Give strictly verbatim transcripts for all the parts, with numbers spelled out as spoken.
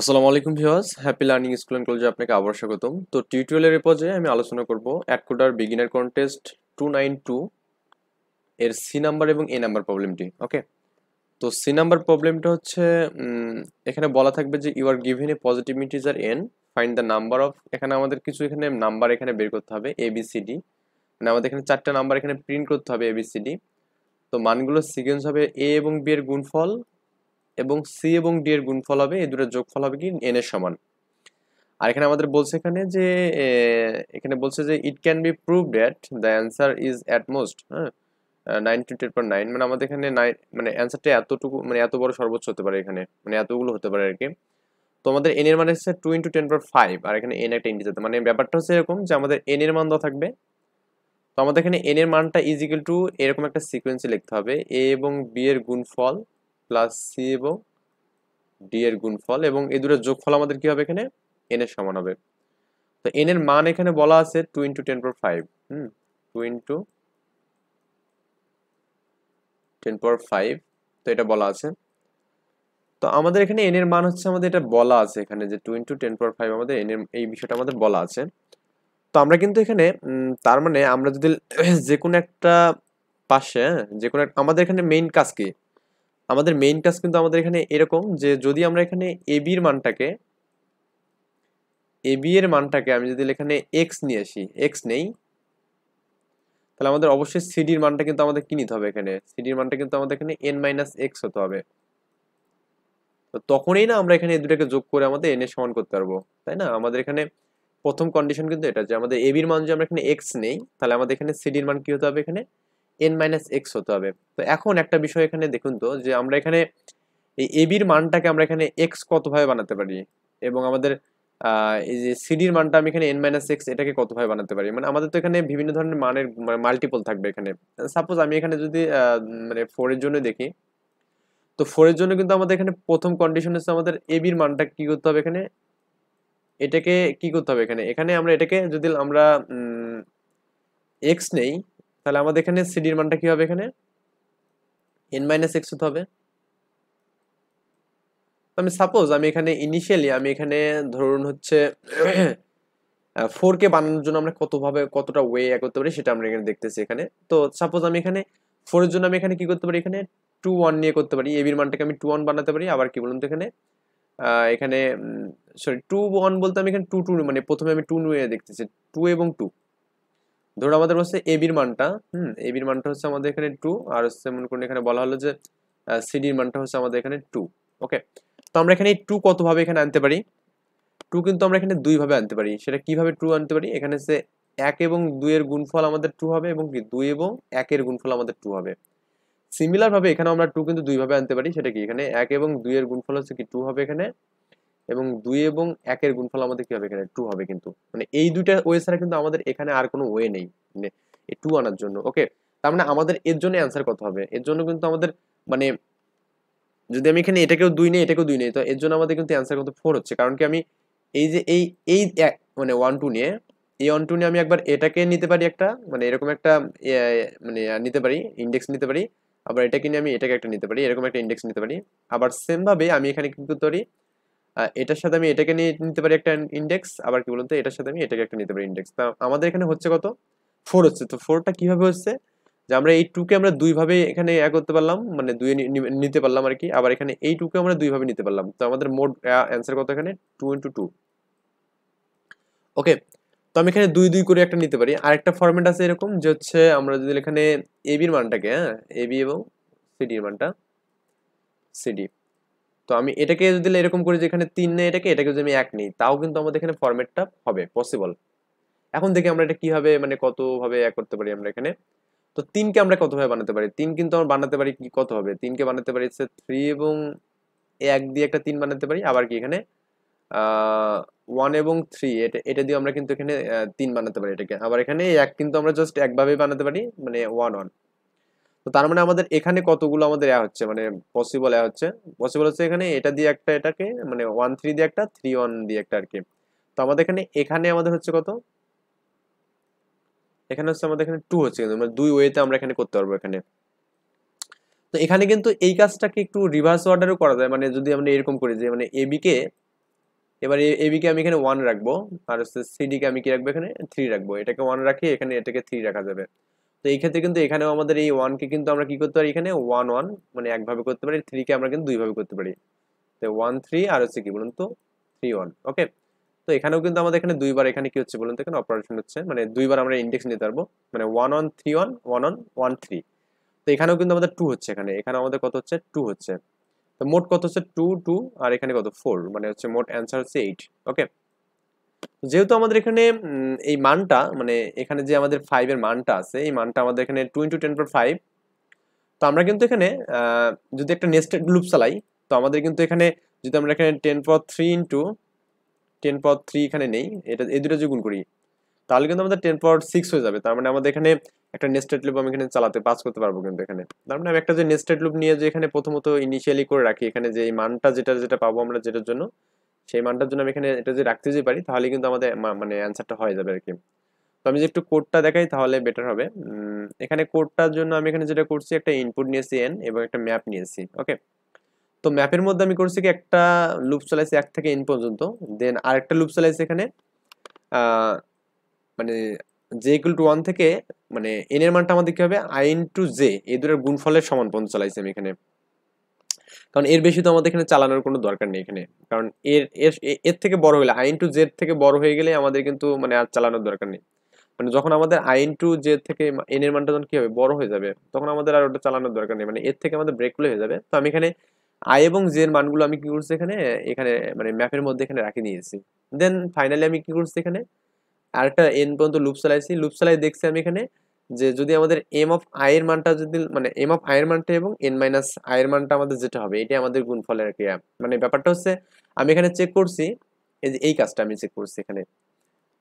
আসসালামু আলাইকুম viewers, happy learning school and কলেজে আপনাকে আবার স্বাগতম। তো টিউটোরিয়ালের এই পর্যায়ে আমি আলোচনা করব AtCoder beginner contest two nine two এর সি নাম্বার এবং এ নাম্বার প্রবলেমটি। ওকে, তো সি নাম্বার প্রবলেমটা হচ্ছে এখানে বলা থাকবে যে you are given a positive integer N, find the number of, এখানে আমাদের কিছু এখানে নাম্বার এখানে বের করতে হবে এ বি সি ডি, মানে আমাদের এখানে চারটা নাম্বার এখানে প্রিন্ট করতে হবে এ বি সি ডি। তো মানগুলো সিকোয়েন্স হবে এ এবং বি এর গুণফল এবং সি এবং ডি এর গুণফল হবে, এই দুটো যোগফল হবে কি এন এর সমান। আর এখানে আমাদের বলছে এখানে যে এখানে বলছে যে it can be proved that the answer is at most হ্যাঁ nine two ten point nine, মানে আমাদের এখানে নাইন মানে অ্যান্সারটা এতটুকু মানে এত বড় সর্বোচ্চ হতে পারে, এখানে মানে এতগুলো হতে পারে আর কি। তো আমাদের এন এর মানে হচ্ছে two into ten point five, আর এখানে এন একটা ইন্টি যেতে, মানে ব্যাপারটা হচ্ছে এরকম যে আমাদের এন এর মান দেওয়া থাকবে। তো আমাদের এখানে এন এর মানটা ইজ ইকুয়াল টু এরকম একটা সিকোয়েন্সে লিখতে হবে এ এবং বি এর গুণফল প্লাস সি এবং ডি এর গুণফল এবং এই দুটোর যোগফল আমাদের কি হবে এখানে এন এর সমান হবে। তো এন এর মান এখানে বলা আছে two into ten power five hmm two into ten power five তো এটা বলা আছে। তো আমাদের এখানে এন এর মান হচ্ছে আমাদের এটা বলা আছে এখানে যে two into ten power five আমাদের এন এর এই বিষয়টা আমাদের বলা আছে। তো আমরা কিন্তু এখানে তার মানে আমরা যদি যে কোনো একটা পাশে যে কোনো একটা আমাদের এখানে মেইন কাজ কি, আমাদের মেইন কাজ কিন্তু আমাদের এখানে এরকম যে যদি আমরা এখানে এবি এর মানটাকে এবি এর মানটাকে আমি যদি এখানে এক্স নিয়ে আসি, এক্স নেই, তাহলে আমাদের অবশ্যই সিডির মানটা কিন্তু আমাদের কি নিতে হবে এখানে, সিডির মানটা কিন্তু আমাদের এখানে এন মাইনাস এক্স হতে হবে। তো তখনই না আমরা এখানে এই দুটাকে যোগ করে আমাদের এন এর সমান করতে পারবো, তাই না? আমাদের এখানে প্রথম কন্ডিশন কিন্তু এটা যে আমাদের এবির মান যদি আমরা এখানে এক্স নেই, তাহলে আমাদের এখানে সিডির মান কি হতে হবে এখানে n মাইনাস এক্স হতে হবে। তো এখন একটা বিষয় এখানে দেখুন তো যে আমরা এখানে এই এবির মানটাকে আমরা এখানে এক্স কতভাবে বানাতে পারি এবং আমাদের এই যে সিডির মানটা আমি এখানে n মাইনাস এক্স এটাকে কতভাবে বানাতে পারি। মানে আমাদের তো এখানে বিভিন্ন ধরনের মানের মাল্টিপল থাকবে এখানে। সাপোজ আমি এখানে যদি মানে ফোর এর জন্য দেখি, তো ফোর এর জন্য কিন্তু আমাদের এখানে প্রথম কন্ডিশন হচ্ছে আমাদের এবির মানটা কি করতে হবে এখানে, এটাকে কি করতে হবে এখানে, এখানে আমরা এটাকে যদি আমরা এক্স নেই তাহলে আমাদের এখানে সিডির মানটা কি হবে এখানে n মাইনাস এক্স হতে হবে। আমি সাপোজ আমি এখানে ইনিশিয়ালি আমি এখানে ধরুন হচ্ছে ফোর কে বানানোর জন্য আমরা কতভাবে কতটা ওয়ে করতে পারি সেটা আমরা এখানে দেখতেছি এখানে। তো সাপোজ আমি এখানে ফোর এর জন্য আমি এখানে কি করতে পারি এখানে টু ওয়ান নিয়ে করতে পারি, এবির মানটাকে আমি টু ওয়ান বানাতে পারি। আবার কি বলুন তো এখানে এখানে সরি টু ওয়ান বলতে আমি এখানে টু টু মানে প্রথমে আমি টু নিয়ে দেখতেছি, টু এবং টু ধরুন আমাদের হচ্ছে এবির মানটা হুম এবির মানটা হচ্ছে আমাদের এখানে টু, আর হচ্ছে মনে করুন এখানে বলা হলো যে সিডির মানটা হচ্ছে আমাদের এখানে টু। ওকে, তো আমরা এখানে টু কতভাবে এখানে আনতে পারি, টু কিন্তু আমরা এখানে দুইভাবে আনতে পারি। সেটা কিভাবে টু আনতে পারি, এখানে হচ্ছে এক এবং দুই এর গুণফল আমাদের টু হবে এবং কি দুই এবং এক এর গুণফল আমাদের টু হবে। সিমিলারভাবে এখানে আমরা টু কিন্তু দুইভাবে আনতে পারি, সেটা কি এখানে এক এবং দুই এর গুণফল হচ্ছে কি টু হবে এখানে এবং দুই এবং এক এর গুণফল আমাদের কি হবে এখানে টু হবে। কিন্তু মানে এই দুইটা ওয়ে ছাড়া কিন্তু আমাদের এখানে আর কোনো ওয়ে নেই মানে টু আনার জন্য। ওকে, তার মানে আমাদের এর জন্য অ্যান্সার কত হবে, এর জন্য কিন্তু আমাদের মানে যদি আমি এখানে এটাকেও দুই নেই এটাকেও দুই নেই, তো এর জন্য আমাদের কিন্তু অ্যান্সার কত ফোর হচ্ছে। কারণ কি আমি এই যে এই এই মানে ওয়ান টু নিয়ে এই ওয়ান টু নিয়ে আমি একবার এটাকে নিতে পারি একটা মানে এরকম একটা মানে নিতে পারি ইন্ডেক্স নিতে পারি, আবার এটাকে নিয়ে আমি এটাকে একটা নিতে পারি এরকম একটা ইন্ডেক্স নিতে পারি। আবার সেমভাবে আমি এখানে কিন্তু ধরি এটার সাথে আমি এটাকে নিয়ে নিতে পারি একটা ইন্ডেক্স, আবার কি বলুন তো এটার সাথে আমি এটাকে একটা নিতে পারি ইন্ডেক্স। তা আমাদের এখানে হচ্ছে কত ফোর হচ্ছে। তো ফোরটা কীভাবে হচ্ছে যে আমরা এই টুকে আমরা দুইভাবে এখানে অ্যা করতে পারলাম মানে দুই নিতে পারলাম আর কি, আবার এখানে এই টুকে আমরা দুইভাবে নিতে পারলাম। তো আমাদের মোট অ্যান্সার কত এখানে টু ইন্টু টু। ওকে, তো আমি এখানে দুই দুই করে একটা নিতে পারি। আর একটা ফরম্যাট আছে এরকম যে হচ্ছে আমরা যদি এখানে এবির মানটাকে হ্যাঁ এবি এবং সিডির মানটা সিডি, তো আমি এটাকে যদি এরকম করি যেখানে তিন নেই এটাকে এটাকে যদি আমি এক নিই, তাও কিন্তু আমাদের এখানে ফরম্যাটটা হবে পসিবল। এখন দেখি আমরা এটা কীভাবে মানে কতভাবে এক করতে পারি আমরা এখানে। তো তিনকে আমরা কতভাবে বানাতে পারি, তিন কিন্তু আমরা বানাতে পারি কি কত হবে, তিনকে বানাতে পারি হচ্ছে থ্রি এবং এক দিয়ে একটা তিন বানাতে পারি। আবার কি এখানে ওয়ান এবং থ্রি এটা এটা দিয়ে আমরা কিন্তু এখানে তিন বানাতে পারি এটাকে। আবার এখানে এক কিন্তু আমরা জাস্ট একভাবেই বানাতে পারি মানে ওয়ান ওয়ান। তো তার মানে আমাদের এখানে কতগুলো আমাদের অ্যা হচ্ছে মানে পসিবল অ্যা হচ্ছে পসিবল হচ্ছে এখানে এটা দিয়ে একটা এটাকে মানে ওয়ান থ্রি দিয়ে একটা থ্রি ওয়ান দিয়ে একটা আর কি। তো আমাদের এখানে এখানে আমাদের হচ্ছে কত এখানে হচ্ছে আমাদের এখানে টু হচ্ছে, কিন্তু মানে দুই ওয়েতে আমরা এখানে করতে পারবো এখানে। তো এখানে কিন্তু এই কাজটাকে একটু রিভার্স অর্ডারও করা যায়, মানে যদি আমরা এরকম করি যে মানে এবিকে এবারে ab কে আমি এখানে one রাখবো আর হচ্ছে cd কে আমি কি রাখবো এখানে three রাখবো এটাকে one রাখি এখানে এটাকে three রাখা যাবে তো এই ক্ষেত্রে কিন্তু এখানেও আমাদের এই one কে কিন্তু আমরা কি করতে পারি এখানে one one মানে একভাবে করতে পারি three কে আমরা কিন্তু দুই ভাবে করতে পারি তো one three আর হচ্ছে কি বলুন তো three one ওকে তো এখানেও কিন্তু আমাদের এখানে দুইবার এখানে কি হচ্ছে বলুন তো এখানে অপারেশন হচ্ছে মানে দুইবার আমরা ইনডেক্স নিতে পারবো মানে one one three one one one one three তো এখানেও কিন্তু আমাদের two হচ্ছে এখানে এখানে আমাদের কত হচ্ছে two হচ্ছে তো মোট কত হচ্ছে two two আর এখানে কত four মানে হচ্ছে মোট आंसर হচ্ছে eight ওকে যেহেতু আমাদের এখানে এই মানটা মানে এখানে যে আমাদের five এর মানটা আছে এই মানটা আমাদের এখানে two into ten to the power five তো আমরা কিন্তু এখানে যদি একটা নেস্টেড লুপ চালাই তো আমাদের কিন্তু এখানে যদি আমরা এখানে ten to the power three into ten to the power three এখানে নেই এটা এই দুটো যোগ করি তাহলে কিন্তু আমাদের ten to the power six হয়ে যাবে তার মানে আমাদের এখানে একটা নেস্টেড লুপ আমি এখানে চালাতে পাস করতে পারবো কিন্তু এখানে তার মানে আমি একটা যে নেস্টেড লুপ নিয়ে যে এখানে প্রথমত ইনিশিয়ালি করে রাখি এখানে যে এই মানটা যেটা যেটা পাবো আমরা যেটার জন্য সেই মানটার জন্য আমি এখানে এটা যে রাখতে যেই পারি তাহলে কিন্তু আমাদের মানে आंसरটা হয়ে যাবে আর কি তো আমি যে একটু কোডটা দেখাই তাহলে বেটার হবে এখানে কোডটার জন্য আমি এখানে যেটা করছি একটা ইনপুট নিয়েছি n এবং একটা ম্যাপ নিয়েছি ওকে তো ম্যাপের মধ্যে আমি করছি কি একটা লুপ চালাইছি এক থেকে n পর্যন্ত দেন আরেকটা লুপ চালাইছি এখানে মানে j equal to one থেকে মানে n এর মানটা আমাদের কি হবে I into j এই দুটোর গুণফলের সমানুপাত চালাইছি আমি এখানে কারণ এর বেশি তো আমাদের এখানে চালানোর কোনো দরকার নেই এখানে কারণ এর এর থেকে বড় হলে I into j থেকে বড় হয়ে গেলে আমাদের কিন্তু মানে আর চালানোর দরকার নেই মানে যখন আমাদের I into j থেকে n এর মানটা যখন কি হবে বড় হয়ে যাবে তখন আমাদের আর ওটা চালানোর দরকার নেই মানে এর থেকে আমাদের ব্রেক করে হয়ে যাবে তো আমি এখানে I এবং j এর মানগুলো আমি কি করছি এখানে এখানে মানে ম্যাপের মধ্যে এখানে রাখি নিয়েছি দেন ফাইনালি আমি কি করছি এখানে আরেকটা n পর্যন্ত লুপ চালাইছি লুপ চালাই দেখছি আমি এখানে যে যদি আমাদের m অফ I এর মানটা যদি মানে m অফ I এর মানটা এবং n minus I এর মানটা আমাদের যেটা হবে এটা আমাদের গুণফলের ক্রিয়া মানে ব্যাপারটা হচ্ছে আমি এখানে চেক করছি এই যে এই কাজটা আমি চেক করছি এখানে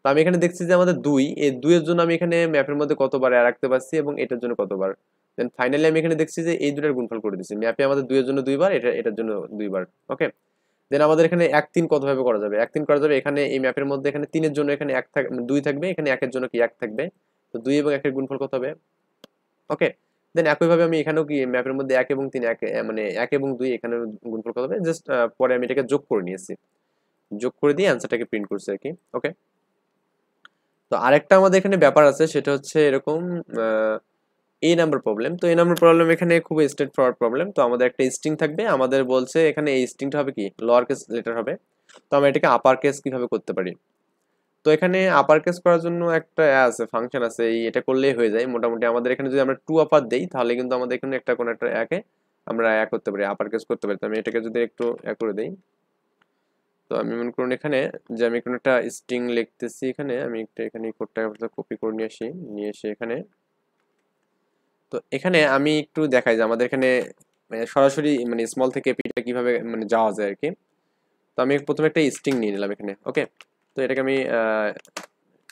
তো আমি এখানে দেখছি যে আমাদের two এই two এর জন্য আমি এখানে ম্যাপের মধ্যে কতবার আর রাখতে পারছি এবং এটার জন্য কতবার দেন ফাইনালি আমি এখানে দেখছি যে এই দুটার গুণফল করে দিয়েছি ম্যাপে আমাদের two এর জন্য দুই বার এটা এটার জন্য দুই বার ওকে দেন আমাদের এখানে one three কতভাবে করা যাবে one three করা যাবে এখানে এই ম্যাপের মধ্যে এখানে three এর জন্য এখানে one থাকবে two থাকবে এখানে one এর জন্য কি one থাকবে তো two এবং one এর গুণফল কত হবে ওকে দেন একই ভাবে আমি এখানেও কি ম্যাপের মধ্যে one এবং three one মানে one এবং two এখানে গুণফল কত হবে জাস্ট পরে আমি এটাকে যোগ করে নিয়েছি যোগ করে দিয়ে आंसरটাকে প্রিন্ট করছি আর কি ওকে তো আরেকটা আমাদের এখানে ব্যাপার আছে সেটা হচ্ছে এরকম এই নাম্বার প্রবলেম তো এই নাম্বার প্রবলেম এখানে খুব স্ট্রেট ফরওয়ার্ড প্রবলেম তো আমাদের একটা স্ট্রিং থাকবে আমাদের বলছে এখানে এই স্ট্রিংটা হবে কি লোয়ার কেস লেটার হবে তো আমরা এটাকে আপার কেস কিভাবে করতে পারি তো এখানে আপার কেস করার জন্য একটা আছে ফাংশন আছে এটা করলেই হয়ে যায় মোটামুটি আমাদের এখানে যদি আমরা two আপার দেই তাহলে কিন্তু আমাদের এখানে একটা কোন একটা একে আমরা এক করতে পারি আপার কেস করতে পারি তো আমি এটাকে যদি একটু এক করে দেই তো আমি মনে করুন এখানে যে আমি কোন একটা স্ট্রিং লিখতেছি এখানে আমি একটা এখানে কোডটা কপি করে নিয়ে আসি নিয়ে এসে এখানে তো এখানে আমি একটু দেখাই যে আমাদের এখানে সরাসরি মানে স্মল থেকে পিটা কিভাবে মানে যাওয়া যায় আর কি তো আমি প্রথমে একটা স্ট্রিং নিয়ে নিলাম এখানে ওকে তো এটাকে আমি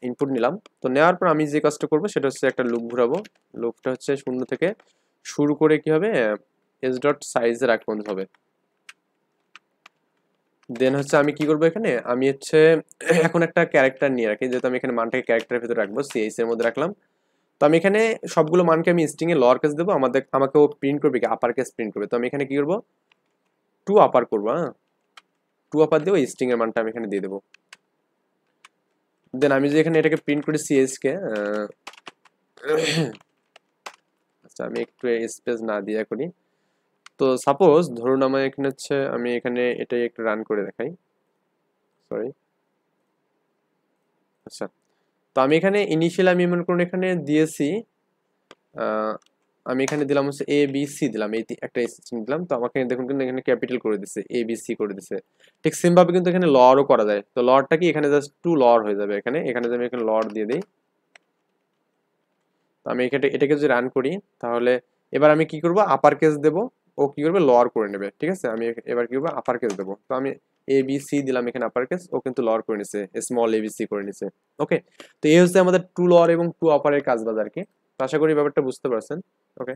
ইনপুট নিলাম তো নেওয়ার পর আমি যে কাজটা করব সেটা হচ্ছে একটা লুপ ঘোরাবো লুপটা হচ্ছে শূন্য থেকে শুরু করে কি হবে s ডট সাইজ এর আগে হবে দেন হচ্ছে আমি কি করব এখানে আমি হচ্ছে এখন একটা ক্যারেক্টার নিয়ে রাখি যেটা আমি এখানে মানটাকে ক্যারেক্টারের ভিতরে রাখবো ch এর মধ্যে রাখলাম তো আমি এখানে সবগুলো মানকে আমি স্ট্রিং এ লোয়ার কেস দেব আমাদের আমাকে ও প্রিন্ট করবে কি আপার কেস প্রিন্ট করবে তো আমি এখানে কি করব two আপার করব হ্যাঁ two আপার দেব স্ট্রিং এর মানটা আমি এখানে দিয়ে দেব দেন আমি যে এখানে এটাকে প্রিন্ট করে ch কে আচ্ছা আমি একটু স্পেস না দিয়া করি তো সাপোজ ধরুন আমার এখানে হচ্ছে আমি এখানে এটাই একটু রান করে দেখাই সরি আচ্ছা তো আমি এখানে ইনিশিয়াল আমি মনে করুন এখানে দিয়েছি আমি এখানে দিলাম হচ্ছে a b c দিলাম এই একটা স্ট্রিং দিলাম তো আমাকে দেখুন কিন্তু এখানে ক্যাপিটাল করে দিয়েছে a b c করে দিয়েছে ঠিক সেম ভাবে কিন্তু এখানে লরও করা যায় তো লরটা কি এখানে জাস্ট two লর হয়ে যাবে এখানে এখানে যদি আমি এখানে লর দিয়ে দেই তো আমি এখানে এটাকে যদি রান করি তাহলে এবার আমি কি করব আপার কেস দেব ও কি করবে লর করে নেবে ঠিক আছে আমি এবার কি করব আপার কেস দেব তো আমি a b c দিলাম এখানে আপার কেস ও কিন্তু লর করে নিছে স্মল a b c করে নিছে ওকে তো এই হচ্ছে আমাদের two লর এবং two আপারের কাজ বাজার কি আশা করি ব্যাপারটা বুঝতে পারছেন ওকে